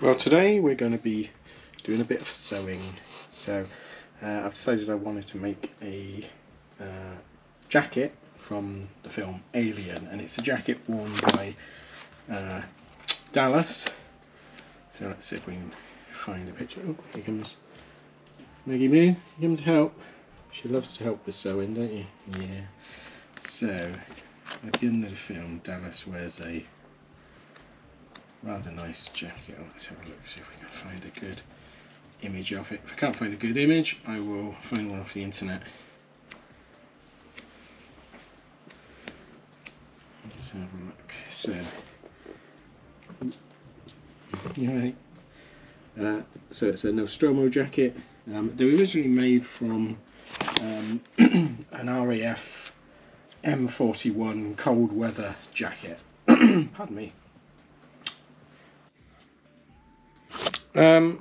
Well, today we're going to be doing a bit of sewing. So I've decided I wanted to make a jacket from the film Alien, and it's a jacket worn by Dallas. So let's see if we can find a picture. Oh, here comes Maggie Moon. You come to help. She loves to help with sewing, don't you? Yeah. So at the end of the film, Dallas wears a rather nice jacket. Let's have a look, see if we can find a good image of it. If I can't find a good image, I will find one off the internet. Let's have a look. So, yeah, so it's a Nostromo jacket. They were originally made from an RAF M41 cold weather jacket. Pardon me.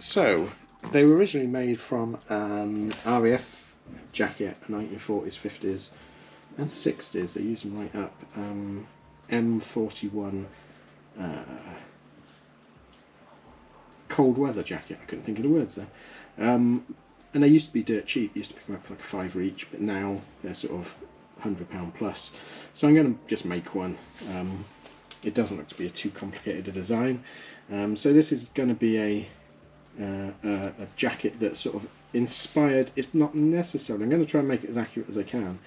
So they were originally made from an RAF jacket, 1940s, 50s and 60s. They used them right up. M41 cold weather jacket, I couldn't think of the words there. And they used to be dirt cheap, used to pick them up for like a £5 each, but now they're sort of £100 plus. So I'm going to just make one. It doesn't look to be too complicated a design. So this is going to be a jacket that's sort of inspired. It's not necessary. I'm going to try and make it as accurate as I can,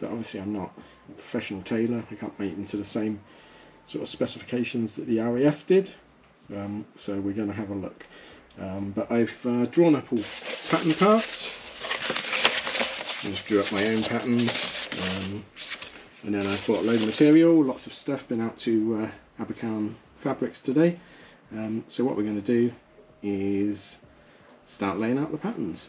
but obviously I'm not a professional tailor. I can't make them to the same sort of specifications that the RAF did. So we're going to have a look. But I've drawn up all pattern parts. I just drew up my own patterns. And then I've bought a load of material, lots of stuff, been out to Abacan Fabrics today. So what we're going to do is start laying out the patterns.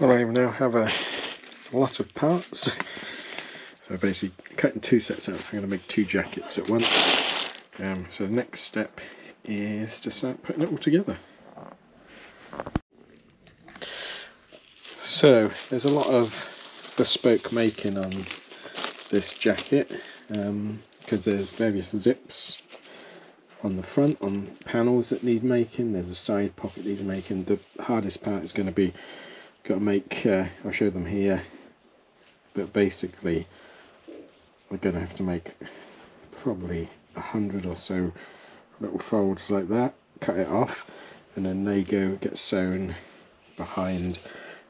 Well, I now have a lot of parts, so basically cutting two sets out, so I'm going to make two jackets at once. So the next step is to start putting it all together. So there's a lot of bespoke making on this jacket, because there's various zips on the front, on panels that need making, there's a side pocket that needs making. The hardest part is going to be I'll show them here, but basically we're going to have to make probably 100 or so little folds like that, cut it off, and then they get sewn behind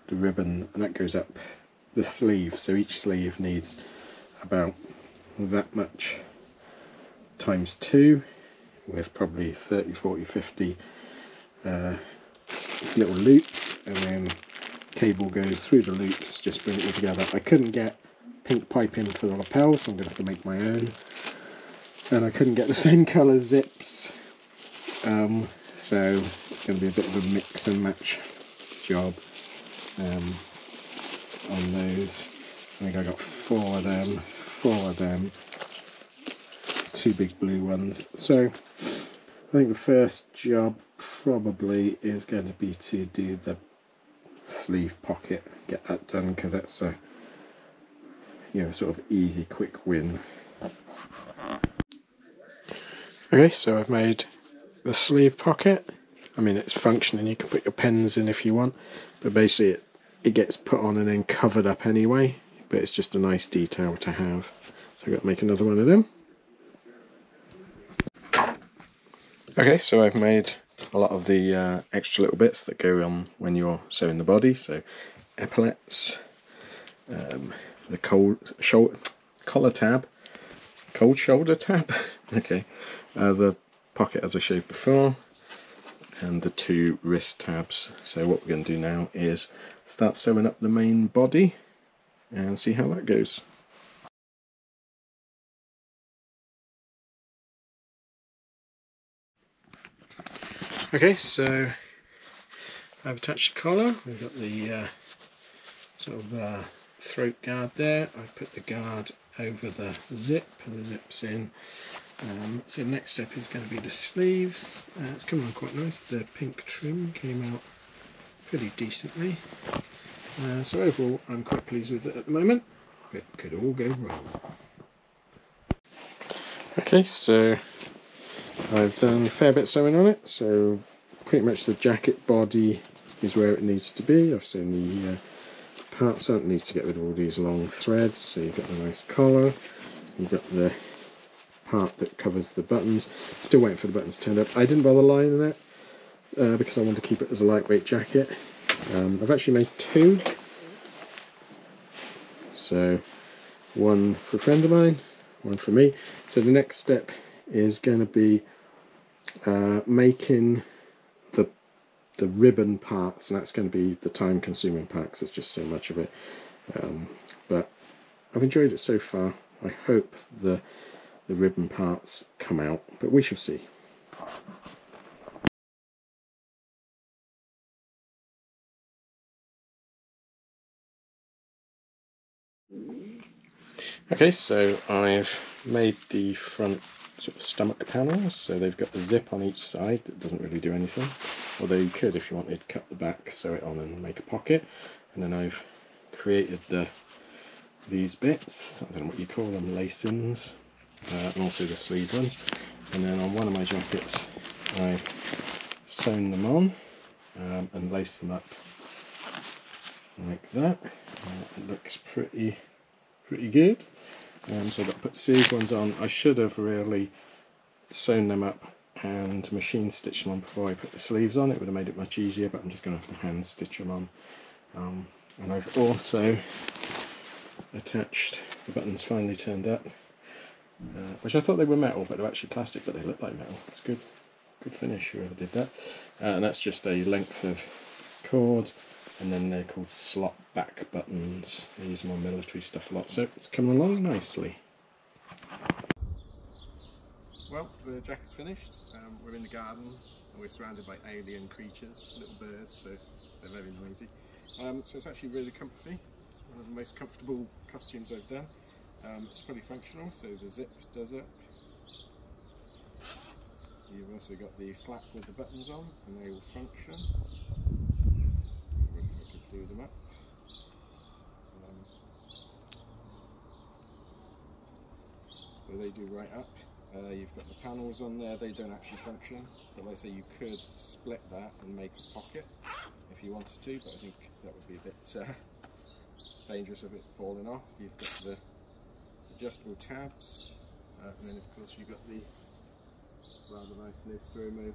the ribbon, and that goes up the sleeve. So each sleeve needs about that much times two, with probably 30, 40, 50 little loops, and then cable goes through the loops, just bring it all together. I couldn't get pink piping for the lapel, so I'm going to have to make my own, and I couldn't get the same colour zips, so it's going to be a bit of a mix and match job on those. I think I got four of them, two big blue ones. So I think the first job probably is going to be to do the sleeve pocket, get that done, because that's a, you know, sort of easy quick win. Okay, so I've made the sleeve pocket. I mean, it's functioning, you can put your pens in if you want, but basically it gets put on and then covered up anyway, but it's just a nice detail to have. So I've got to make another one of them. Okay, so I've made a lot of the extra little bits that go on when you're sewing the body, so epaulets, the cold shoulder tab, okay, the pocket as I showed before, and the two wrist tabs. So what we're going to do now is start sewing up the main body and see how that goes. Okay, so I've attached the collar. We've got the throat guard there. I've put the guard over the zip, and the zip's in. So the next step is going to be the sleeves. It's coming on quite nice. The pink trim came out pretty decently. So overall, I'm quite pleased with it at the moment. But it could all go wrong. Okay, so I've done a fair bit of sewing on it. So pretty much the jacket body is where it needs to be. I've sewn the parts out. Needs to get rid of all these long threads. So you've got the nice collar. You've got the part that covers the buttons. Still waiting for the buttons to turn up. I didn't bother lining it because I wanted to keep it as a lightweight jacket. I've actually made two, so one for a friend of mine, one for me. So the next step is going to be making the ribbon parts, and that's going to be the time consuming part because there's just so much of it. But I've enjoyed it so far. I hope the ribbon parts come out, but we shall see. Okay, so I've made the front sort of stomach panels, so they've got a zip on each side that doesn't really do anything, although you could, if you wanted, cut the back, sew it on and make a pocket. And then I've created these bits, I don't know what you call them, lacings. And also the sleeve ones, and then on one of my jackets I've sewn them on and laced them up like that. It looks pretty good. So I've got to put the sleeve ones on. I should have really sewn them up and machine stitched them on before I put the sleeves on. It would have made it much easier, but I'm just going to have to hand stitch them on. And I've also attached, the buttons finally turned up, which I thought they were metal, but they're actually plastic, but they look like metal. It's good finish, whoever did that. And that's just a length of cord, and then they're called slot back buttons. They use them on military stuff a lot, so it's coming along nicely. Well, the jacket's finished. We're in the garden, and we're surrounded by alien creatures, little birds, so they're very noisy. So it's actually really comfy, one of the most comfortable costumes I've done. It's fully functional, so the zip does up. You've also got the flap with the buttons on, and they all function. I wonder if I could do them up. So they do right up. You've got the panels on there, they don't actually function. But like I say, you could split that and make a pocket if you wanted to, but I think that would be a bit dangerous of it falling off. You've got the adjustable tabs, and then of course you've got the rather nice Nostromo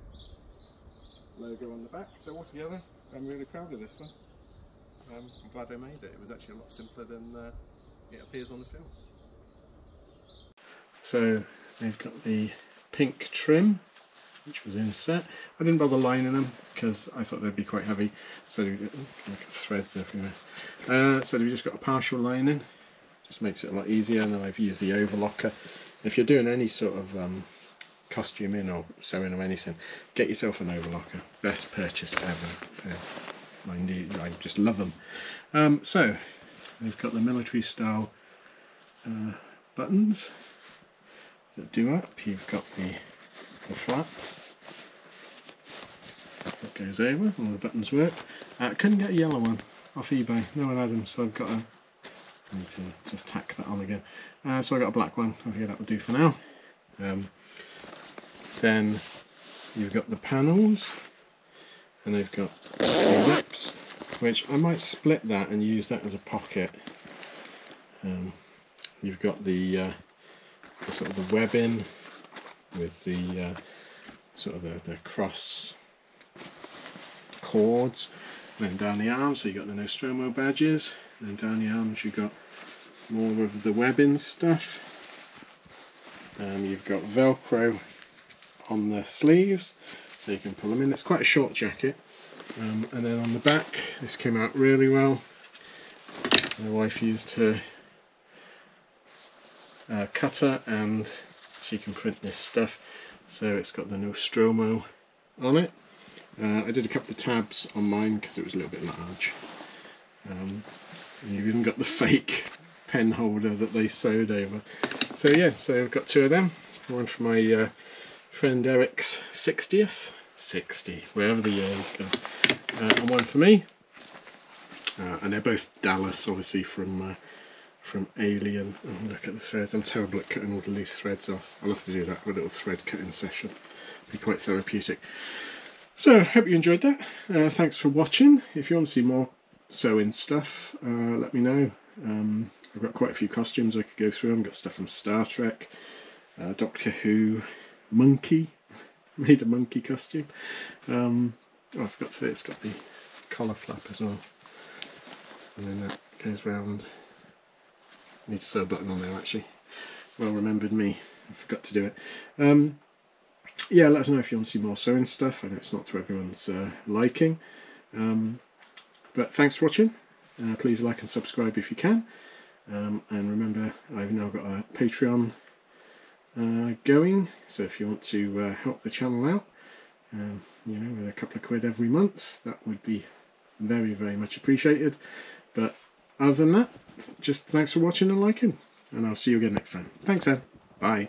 logo on the back. So altogether, I'm really proud of this one. I'm glad I made it. It was actually a lot simpler than it appears on the film. So they've got the pink trim, which was inset. I didn't bother lining them because I thought they'd be quite heavy, so they've got threads everywhere. So they've just got a partial lining. Just makes it a lot easier, and then I've used the overlocker. If you're doing any sort of costuming or sewing or anything, get yourself an overlocker. Best purchase ever. I just love them. So we've got the military style buttons that do up. You've got the flap that goes over. All the buttons work. I couldn't get a yellow one off eBay. No one had them, so I've got a. I need to just tack that on again. So I got a black one. I think that will do for now. Then you've got the panels, and they've got the zips, which I might split that and use that as a pocket. You've got the sort of the webbing with the sort of the cross cords, and then down the arms. So you've got the Nostromo badges. And down the arms you've got more of the webbing stuff. You've got velcro on the sleeves, so you can pull them in. It's quite a short jacket. And then on the back, this came out really well. My wife used her cutter, and she can print this stuff. So it's got the Nostromo on it. I did a couple of tabs on mine because it was a little bit large. And you've even got the fake pen holder that they sewed over. So yeah, so I've got two of them. One for my friend Eric's 60th, wherever the year is going, and one for me. And they're both Dallas, obviously, from Alien. Oh, look at the threads. I'm terrible at cutting all the loose threads off. I'll have to do that with a little thread cutting session. Be quite therapeutic. So, hope you enjoyed that. Thanks for watching. If you want to see more sewing stuff, let me know. I've got quite a few costumes I could go through. I've got stuff from Star Trek, Doctor Who, Monkey. Made a monkey costume. Oh, I forgot to say it's got the collar flap as well. And then that goes round. I need to sew a button on there actually. Well remembered me. I forgot to do it. Yeah, let us know if you want to see more sewing stuff. I know it's not to everyone's liking. But thanks for watching. Please like and subscribe if you can. And remember, I've now got a Patreon going. So if you want to help the channel out, you know, with a couple of quid every month, that would be very, very much appreciated. But other than that, just thanks for watching and liking, and I'll see you again next time. Thanks, Anne. Bye.